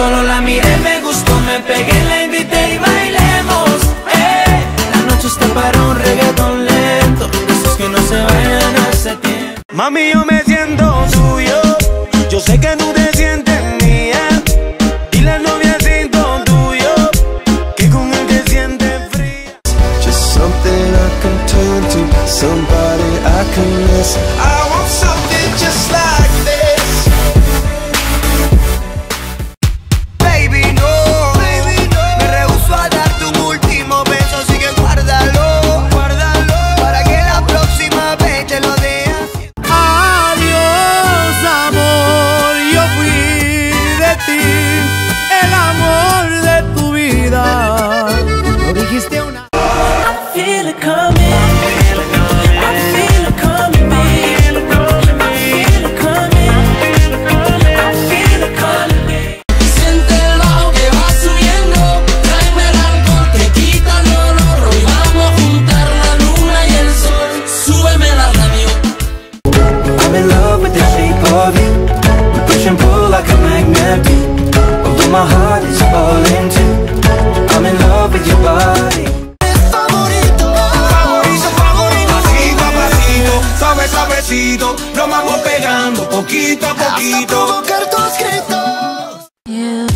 Solo la miré, me gustó, me pegué, la invité y bailemos. La noche está para un reggaetón lento, de esos que no se vayan hace tiempo. Mami, yo me siento suyo, yo sé que no te sientes mía. Y la novia siento tuyo, que con él te sientes fría. Just something I can turn to, somebody I can miss. I want something just like this. My heart is falling too. I'm in love with your body. Favorito, favorito, favorito, pasito a pasito, suave, suavecito, nos vamos pegando poquito a poquito. A provocar tus gritos. Yeah.